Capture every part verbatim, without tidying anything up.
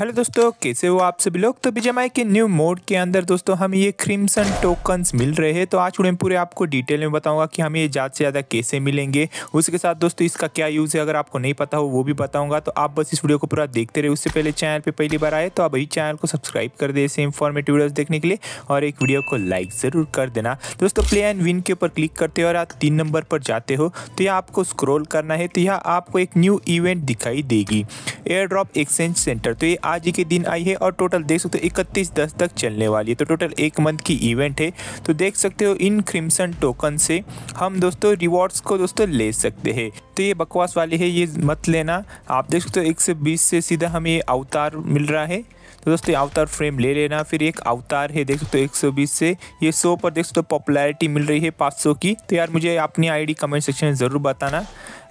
Hello दोस्तों, कैसे हो आप सभी लोग। तो बीजीएमआई के न्यू मोड के अंदर दोस्तों हमें ये क्रिम्सन टोकन्स मिल रहे हैं। तो आज मैं पूरे आपको डिटेल में बताऊंगा कि हमें ये ज़्यादा से ज़्यादा कैसे मिलेंगे, उसके साथ दोस्तों इसका क्या यूज़ है, अगर आपको नहीं पता हो वो भी बताऊंगा। तो आप बस इस वीडियो को पूरा देखते रहे। उससे पहले चैनल पर पहली बार आए तो आप अभी चैनल को सब्सक्राइब कर दे ऐसे इन्फॉर्मेटिव वीडियोज़ देखने के लिए, और एक वीडियो को लाइक ज़रूर कर देना। दोस्तों प्ले एंड विन के ऊपर क्लिक करते हो और आप तीन नंबर पर जाते हो तो यहाँ आपको स्क्रोल करना है। तो यहाँ आपको एक न्यू इवेंट दिखाई देगी, एयर ड्रॉप एक्सचेंज सेंटर। तो ये आज ही के दिन आई है और टोटल देख सकते हो इकतीस दस तक चलने वाली है। तो टोटल एक मंथ की इवेंट है। तो देख सकते हो इन क्रिम्सन टोकन से हम दोस्तों रिवॉर्ड्स को दोस्तों ले सकते हैं। तो ये बकवास वाली है, ये मत लेना। आप देख सकते हो एक सौ बीस से सीधा हमें ये अवतार मिल रहा है। तो दोस्तों अवतार फ्रेम ले लेना। फिर एक अवतार है, देख सकते हो एक सौ बीस से ये सौ पर देख सकते हो पॉपुलैरिटी मिल रही है पाँच सौ की। तो यार मुझे अपनी आई डी कमेंट सेक्शन में ज़रूर बताना,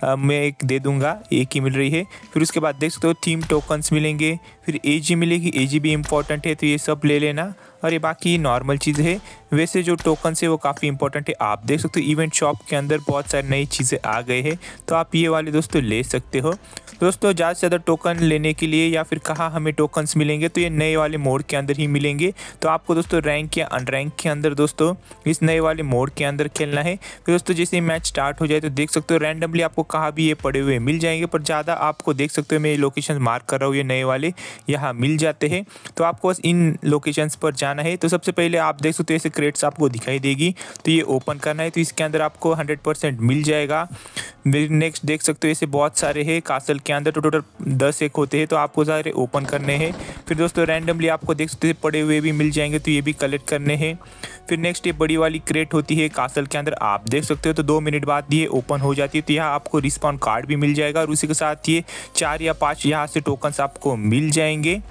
Uh, मैं एक दे दूंगा, एक ही मिल रही है। फिर उसके बाद देख सकते हो थीम टोकन्स मिलेंगे, फिर एजी मिलेगी, एजी भी इम्पॉर्टेंट है तो ये सब ले लेना। और ये बाकी नॉर्मल चीज़ है, वैसे जो टोकन्स है वो काफ़ी इंपॉर्टेंट है। आप देख सकते हो इवेंट शॉप के अंदर बहुत सारी नई चीज़ें आ गई है, तो आप ये वाले दोस्तों ले सकते हो। दोस्तों ज़्यादा से ज़्यादा टोकन लेने के लिए या फिर कहाँ हमें टोकन्स मिलेंगे, तो ये नए वाले मोड के अंदर ही मिलेंगे। तो आपको दोस्तों रैंक या अनरैंक के अंदर दोस्तों इस नए वाले मोड के अंदर खेलना है। फिर दोस्तों जैसे मैच स्टार्ट हो जाए तो देख सकते हो रैंडमली आपको कहाँ भी ये पड़े हुए मिल जाएंगे, पर ज़्यादा आपको देख सकते हो मैं लोकेशन मार्क कर रहा हूँ, ये नए वाले यहाँ मिल जाते हैं। तो आपको बस इन लोकेशंस पर जाना है। तो सबसे पहले आप देख सकते हो ऐसे क्रेट्स आपको दिखाई देगी, तो ये ओपन करना है। तो इसके अंदर आपको हंड्रेड परसेंट मिल जाएगा। नेक्स्ट देख सकते हो ऐसे बहुत सारे हैं कासल के अंदर, तो टोटल दस एक होते हैं। तो आपको सारे ओपन करने हैं। फिर दोस्तों रैंडमली आपको देख सकते हो पड़े हुए भी मिल जाएंगे, तो ये भी कलेक्ट करने हैं। फिर नेक्स्ट ये बड़ी वाली क्रेट होती है कासल के अंदर, आप देख सकते हो। तो दो मिनट बाद ये ओपन हो जाती है। तो यहाँ आपको रिस्पॉन कार्ड भी मिल जाएगा और उसी के साथ ये चार या पाँच यहाँ से टोकन्स आपको मिल जाएंगे।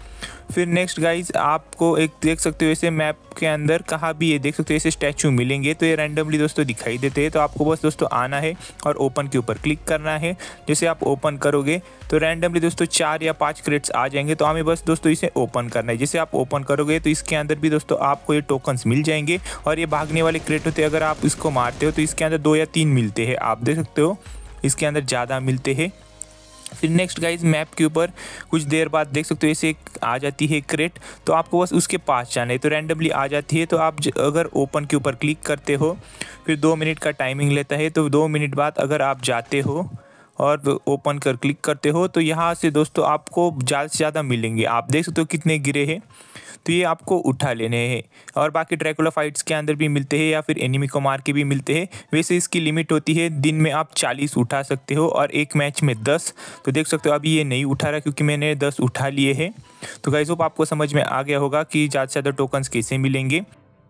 फिर नेक्स्ट गाइज आपको एक देख सकते हो ऐसे मैप के अंदर कहाँ भी ये देख सकते हो ऐसे स्टैचू मिलेंगे। तो ये रैंडमली दोस्तों दिखाई देते हैं। तो आपको बस दोस्तों आना है और ओपन के ऊपर क्लिक करना है। जैसे आप ओपन करोगे तो रैंडमली दोस्तों चार या पाँच क्रेट्स आ जाएंगे। तो हमें बस दोस्तों इसे ओपन करना है। जैसे आप ओपन करोगे तो इसके अंदर भी दोस्तों आपको ये टोकन्स मिल जाएंगे। और ये भागने वाले क्रेट होते हैं, अगर आप इसको मारते हो तो इसके अंदर दो या तीन मिलते हैं, आप देख सकते हो इसके अंदर ज़्यादा मिलते हैं। फिर नेक्स्ट गाइज मैप के ऊपर कुछ देर बाद देख सकते हो ऐसे आ जाती है क्रेट, तो आपको बस उसके पास जाना है। तो रैंडमली आ जाती है। तो आप अगर ओपन के ऊपर क्लिक करते हो फिर दो मिनट का टाइमिंग लेता है। तो दो मिनट बाद अगर आप जाते हो और ओपन कर क्लिक करते हो तो यहाँ से दोस्तों आपको ज़्यादा से ज़्यादा मिलेंगे। आप देख सकते हो कितने गिरे हैं, तो ये आपको उठा लेने हैं। और बाकी ड्रैकुला फाइट्स के अंदर भी मिलते हैं या फिर एनिमी को मार के भी मिलते हैं। वैसे इसकी लिमिट होती है दिन में आप चालीस उठा सकते हो और एक मैच में दस। तो देख सकते हो अभी ये नहीं उठा रहा क्योंकि मैंने दस उठा लिए हैं। तो गाइस होप आपको समझ में आ गया होगा कि ज़्यादा से ज़्यादा टोकन्स कैसे मिलेंगे।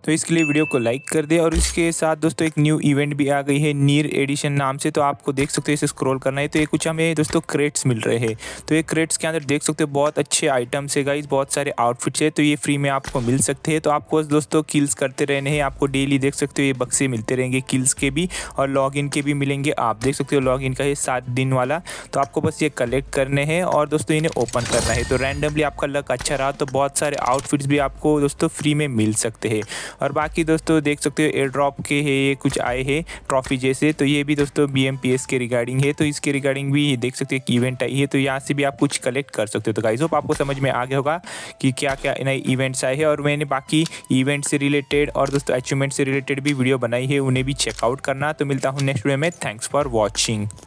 तो इसके लिए वीडियो को लाइक कर दे। और इसके साथ दोस्तों एक न्यू इवेंट भी आ गई है नीर एडिशन नाम से। तो आपको देख सकते हो इसे स्क्रॉल करना है। तो ये कुछ हमें दोस्तों क्रेट्स मिल रहे हैं। तो ये क्रेट्स के अंदर देख सकते हो बहुत अच्छे आइटम्स है गाइस, बहुत सारे आउटफिट्स है। तो ये फ्री में आपको मिल सकते हैं। तो आपको दोस्तों किल्स करते रहने हैं। आपको डेली देख सकते हो ये बक्से मिलते रहेंगे, किल्स के भी और लॉग इन के भी मिलेंगे। आप देख सकते हो लॉग इन का है सात दिन वाला। तो आपको बस ये कलेक्ट करने हैं और दोस्तों इन्हें ओपन करना है। तो रैंडमली आपका लक अच्छा रहा तो बहुत सारे आउटफिट्स भी आपको दोस्तों फ्री में मिल सकते हैं। और बाकी दोस्तों देख सकते हो एयर ड्रॉप के है ये कुछ आए हैं ट्रॉफी जैसे। तो ये भी दोस्तों बीएमपीएस के रिगार्डिंग है। तो इसके रिगार्डिंग भी देख सकते हो एक इवेंट आई है। तो यहाँ से भी आप कुछ कलेक्ट कर सकते हो। तो गाइस होप आपको समझ में आ गया होगा कि क्या क्या नए इवेंट्स आए हैं। और मैंने बाकी इवेंट से रिलेटेड और दोस्तों अचीवमेंट से रिलेटेड भी वीडियो बनाई है, उन्हें भी चेकआउट करना। तो मिलता हूँ नेक्स्ट वीडियो में। Thanks for watching.